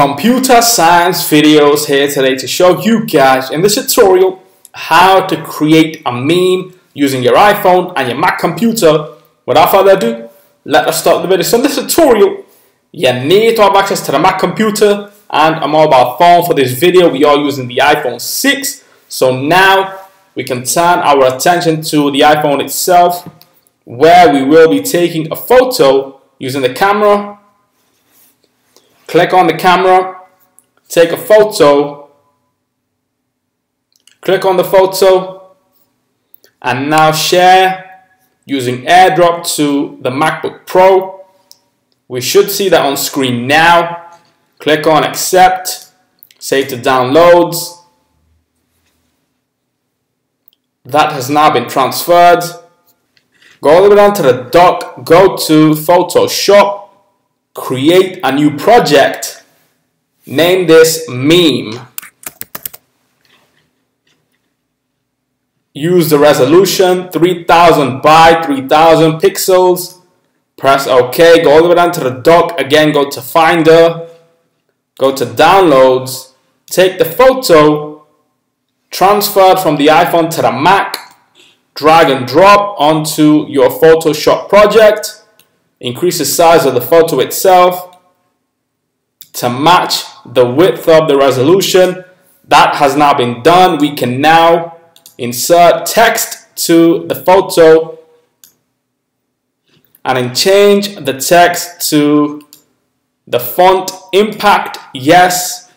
Computer Science Videos here today to show you guys in this tutorial how to create a meme using your iPhone and your Mac computer. Without further ado, let us start the video. So in this tutorial, you need to have access to the Mac computer and a mobile phone. For this video, we are using the iPhone 6. So now we can turn our attention to the iPhone itself, where we will be taking a photo using the camera. Click on the camera, take a photo, click on the photo, and now share using AirDrop to the MacBook Pro. We should see that on screen now. Click on accept, save to downloads. That has now been transferred. Go all the way down to the dock, go to Photoshop. Create a new project, name this meme. Use the resolution 3000 by 3000 pixels. Press OK, go all the way down to the dock again, go to Finder, go to Downloads, take the photo, transferred from the iPhone to the Mac, drag and drop onto your Photoshop project. Increase the size of the photo itself to match the width of the resolution. That has now been done. We can now insert text to the photo and then change the text to the font impact. Yes.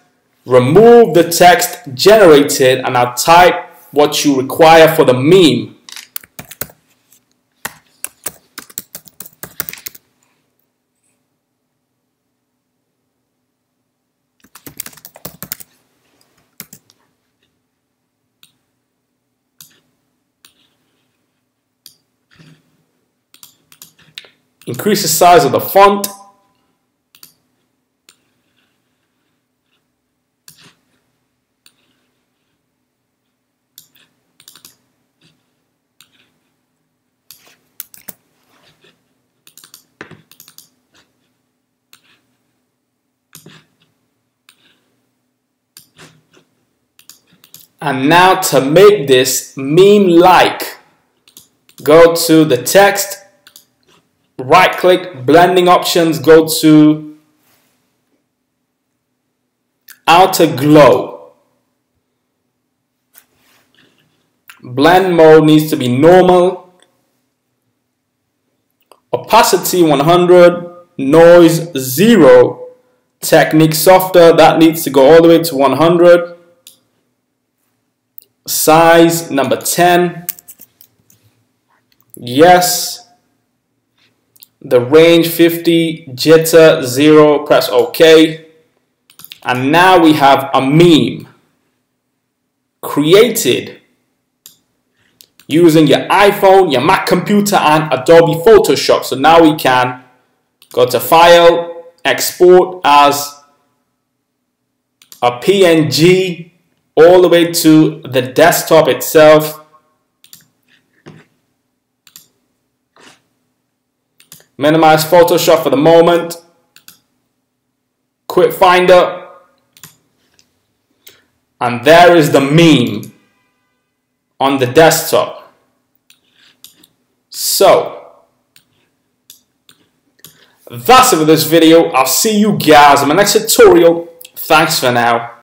Remove the text generated and now type what you require for the meme. Increase the size of the font. And now to make this meme-like, go to the text, right click, blending options, go to outer glow. Blend mode needs to be normal. Opacity 100, noise 0, technique softer, that needs to go all the way to 100. Size number 10. Yes. The range 50, jitter 0, press OK. And now we have a meme created using your iPhone, your Mac computer, and Adobe Photoshop. So now we can go to File, Export as a PNG all the way to the desktop itself. Minimize Photoshop for the moment. Quit Finder. And there is the meme on the desktop. So, that's it for this video. I'll see you guys in my next tutorial. Thanks for now.